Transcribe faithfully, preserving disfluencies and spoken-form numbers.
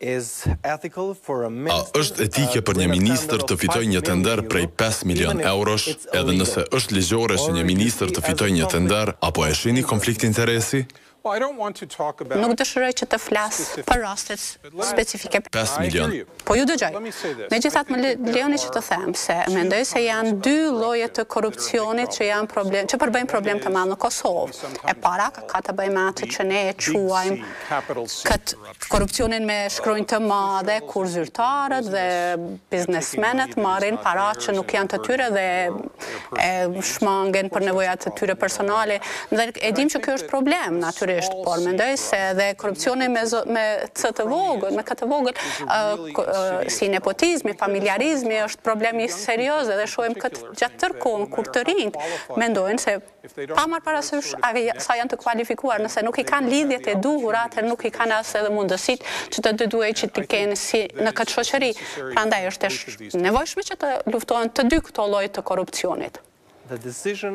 A është etike për një ministër të fitoj një tender prej pesë milion eurosh, edhe nëse është ligjore që një ministër të fitoj një tender, apo e shini konflikt interesi? Nuk dëshiroj që të flas për rastet specifike. pesë milion. Po ju dëgjoj. Megjithatë më lejoni që të them se mendoj se janë dy lloje të korrupsionit që janë problem, që përbëjnë problem të madh në Kosovë. E para ka të bëjë me atë që ne e quajmë këtë korrupsionin me shkronjë të madhe, kur zyrtarët dhe biznesmenët marrin para që nuk janë të tyre dhe e shmangen për nevojat e tyre personale, dhe e dim që kjo është problem natyrisht. Por mendoj se edhe korrupsioni me këtë të vogël, me këtë të vogël si nepotizmi, familjarizmi është problemi serioz dhe shohim këtë gjatë tërë kohën kur të rinjt mendojnë se pa marrë parasysh sa janë të kualifikuar, nëse nuk i kanë lidhjet e duhura, atëherë nuk i kanë as edhe mundësitë që të duhej që të kenë si në këtë shoqëri. Prandaj është e nevojshme që të luftohen të dy këto lloje të korrupsionit.